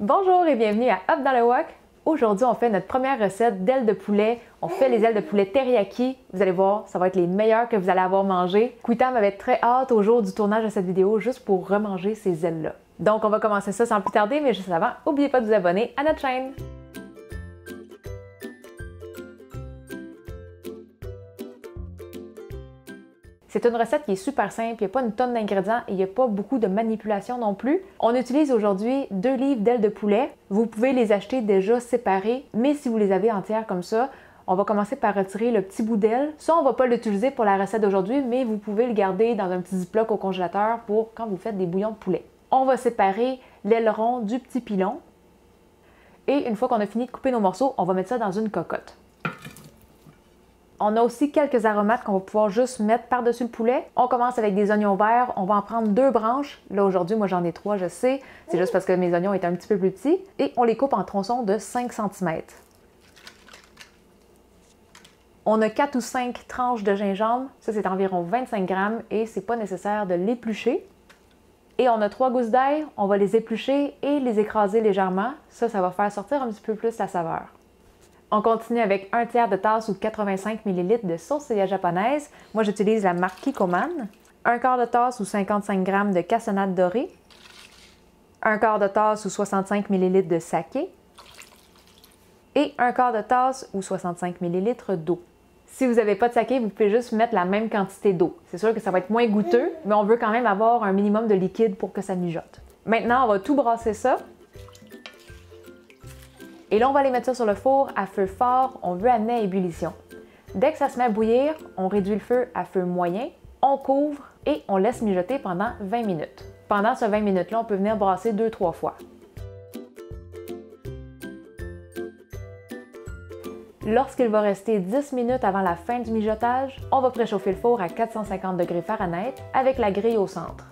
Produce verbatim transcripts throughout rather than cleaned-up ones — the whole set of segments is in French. Bonjour et bienvenue à Up dans le Wok! Aujourd'hui, on fait notre première recette d'ailes de poulet. On fait les ailes de poulet teriyaki. Vous allez voir, ça va être les meilleures que vous allez avoir mangées. Quy Tâm avait très hâte au jour du tournage de cette vidéo juste pour remanger ces ailes-là. Donc, on va commencer ça sans plus tarder, mais juste avant, n'oubliez pas de vous abonner à notre chaîne! C'est une recette qui est super simple, il n'y a pas une tonne d'ingrédients et il n'y a pas beaucoup de manipulation non plus. On utilise aujourd'hui deux livres d'ailes de poulet. Vous pouvez les acheter déjà séparés, mais si vous les avez entières comme ça, on va commencer par retirer le petit bout d'aile. Ça, on ne va pas l'utiliser pour la recette d'aujourd'hui, mais vous pouvez le garder dans un petit ziploc au congélateur pour quand vous faites des bouillons de poulet. On va séparer l'aileron du petit pilon. Et une fois qu'on a fini de couper nos morceaux, on va mettre ça dans une cocotte. On a aussi quelques aromates qu'on va pouvoir juste mettre par-dessus le poulet. On commence avec des oignons verts. On va en prendre deux branches. Là, aujourd'hui, moi, j'en ai trois, je sais. C'est juste parce que mes oignons étaient un petit peu plus petits. Et on les coupe en tronçons de cinq centimètres. On a quatre ou cinq tranches de gingembre. Ça, c'est environ vingt-cinq grammes et c'est pas nécessaire de l'éplucher. Et on a trois gousses d'ail. On va les éplucher et les écraser légèrement. Ça, ça va faire sortir un petit peu plus la saveur. On continue avec un tiers de tasse ou quatre-vingt-cinq millilitres de sauce soya japonaise. Moi, j'utilise la marque Kikkoman. Un quart de tasse ou cinquante-cinq grammes de cassonade dorée. Un quart de tasse ou soixante-cinq millilitres de saké. Et un quart de tasse ou soixante-cinq millilitres d'eau. Si vous n'avez pas de saké, vous pouvez juste mettre la même quantité d'eau. C'est sûr que ça va être moins goûteux, mais on veut quand même avoir un minimum de liquide pour que ça mijote. Maintenant, on va tout brasser ça. Et là, on va aller mettre ça sur le four à feu fort, on veut amener à ébullition. Dès que ça se met à bouillir, on réduit le feu à feu moyen, on couvre et on laisse mijoter pendant vingt minutes. Pendant ces vingt minutes-là, on peut venir brasser deux trois fois. Lorsqu'il va rester dix minutes avant la fin du mijotage, on va préchauffer le four à quatre cent cinquante degrés Fahrenheit avec la grille au centre.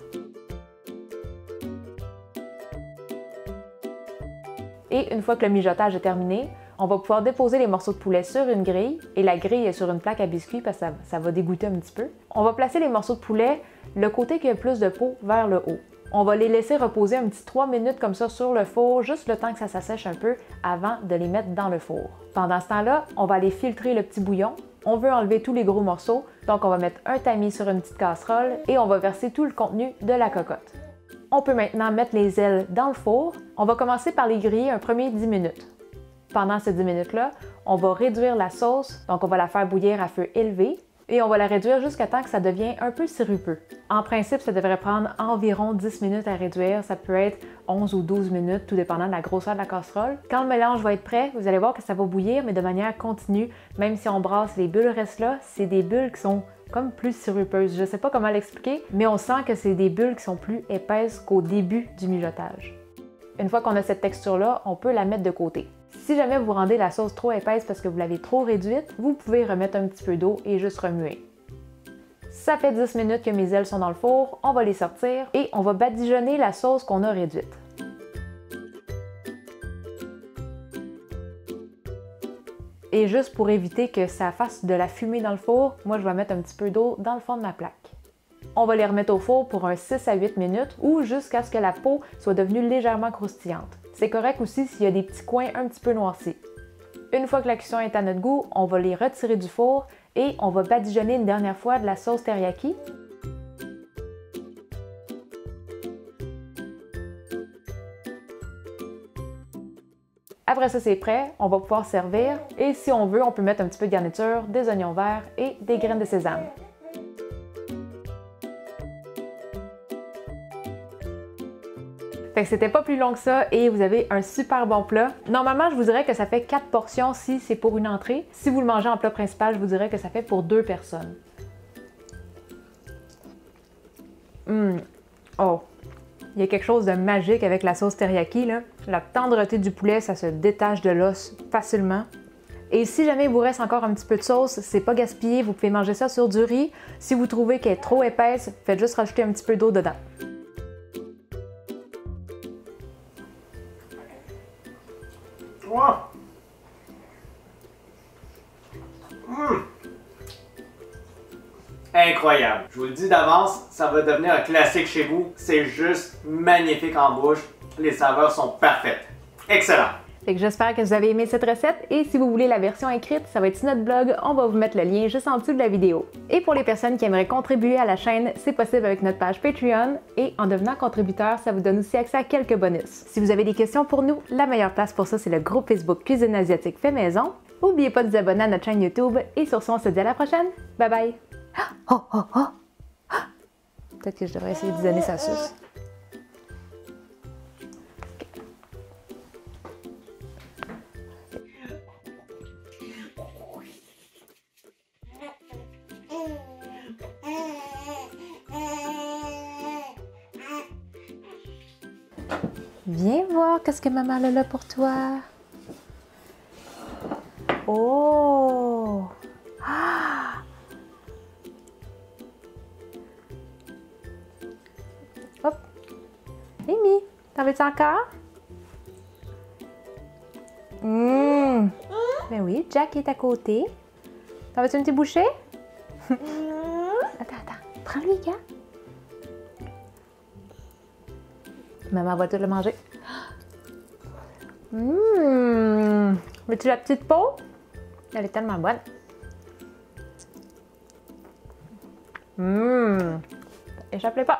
Et une fois que le mijotage est terminé, on va pouvoir déposer les morceaux de poulet sur une grille. Et la grille est sur une plaque à biscuits parce que ça, ça va dégoûter un petit peu. On va placer les morceaux de poulet, le côté qui a plus de peau, vers le haut. On va les laisser reposer un petit trois minutes comme ça sur le four, juste le temps que ça s'assèche un peu avant de les mettre dans le four. Pendant ce temps-là, on va aller filtrer le petit bouillon. On veut enlever tous les gros morceaux, donc on va mettre un tamis sur une petite casserole et on va verser tout le contenu de la cocotte. On peut maintenant mettre les ailes dans le four. On va commencer par les griller un premier dix minutes. Pendant ces dix minutes-là, on va réduire la sauce, donc on va la faire bouillir à feu élevé et on va la réduire jusqu'à temps que ça devient un peu sirupeux. En principe, ça devrait prendre environ dix minutes à réduire, ça peut être onze ou douze minutes, tout dépendant de la grosseur de la casserole. Quand le mélange va être prêt, vous allez voir que ça va bouillir, mais de manière continue. Même si on brasse, les bulles restent là, c'est des bulles qui sont comme plus sirupeuse. Je ne sais pas comment l'expliquer, mais on sent que c'est des bulles qui sont plus épaisses qu'au début du mijotage. Une fois qu'on a cette texture-là, on peut la mettre de côté. Si jamais vous rendez la sauce trop épaisse parce que vous l'avez trop réduite, vous pouvez remettre un petit peu d'eau et juste remuer. Ça fait dix minutes que mes ailes sont dans le four, on va les sortir et on va badigeonner la sauce qu'on a réduite. Et juste pour éviter que ça fasse de la fumée dans le four, moi je vais mettre un petit peu d'eau dans le fond de ma plaque. On va les remettre au four pour un six à huit minutes ou jusqu'à ce que la peau soit devenue légèrement croustillante. C'est correct aussi s'il y a des petits coins un petit peu noircis. Une fois que la cuisson est à notre goût, on va les retirer du four et on va badigeonner une dernière fois de la sauce teriyaki. Après ça, c'est prêt, on va pouvoir servir et si on veut, on peut mettre un petit peu de garniture, des oignons verts et des graines de sésame. Fait que c'était pas plus long que ça et vous avez un super bon plat. Normalement, je vous dirais que ça fait quatre portions si c'est pour une entrée. Si vous le mangez en plat principal, je vous dirais que ça fait pour deux personnes. Mmh. Oh! Il y a quelque chose de magique avec la sauce teriyaki, là. La tendreté du poulet, ça se détache de l'os facilement. Et si jamais il vous reste encore un petit peu de sauce, c'est pas gaspillé, vous pouvez manger ça sur du riz. Si vous trouvez qu'elle est trop épaisse, faites juste rajouter un petit peu d'eau dedans. Wow. Mmh. Incroyable! Je vous le dis d'avance, ça va devenir un classique chez vous. C'est juste magnifique en bouche. Les saveurs sont parfaites. Excellent! J'espère que vous avez aimé cette recette et si vous voulez la version écrite, ça va être sur notre blog, on va vous mettre le lien juste en dessous de la vidéo. Et pour les personnes qui aimeraient contribuer à la chaîne, c'est possible avec notre page Patreon et en devenant contributeur, ça vous donne aussi accès à quelques bonus. Si vous avez des questions pour nous, la meilleure place pour ça, c'est le groupe Facebook Cuisine Asiatique fait maison. N'oubliez pas de vous abonner à notre chaîne YouTube et sur ce, on se dit à la prochaine. Bye bye! Oh, oh, oh. Peut-être que je devrais essayer de donner sa sauce. Viens voir qu'est-ce que maman a là pour toi. Oh! Ah! Hop! Mimi, t'en veux-tu encore? Hum! Mmh. Ben oui, Jack est à côté. T'en veux-tu une petite bouchée? Attends, attends. Prends-lui, gars. Maman va tout le manger. Mmh. Veux-tu la petite peau? Elle est tellement bonne. Mmh. Échappe-les pas.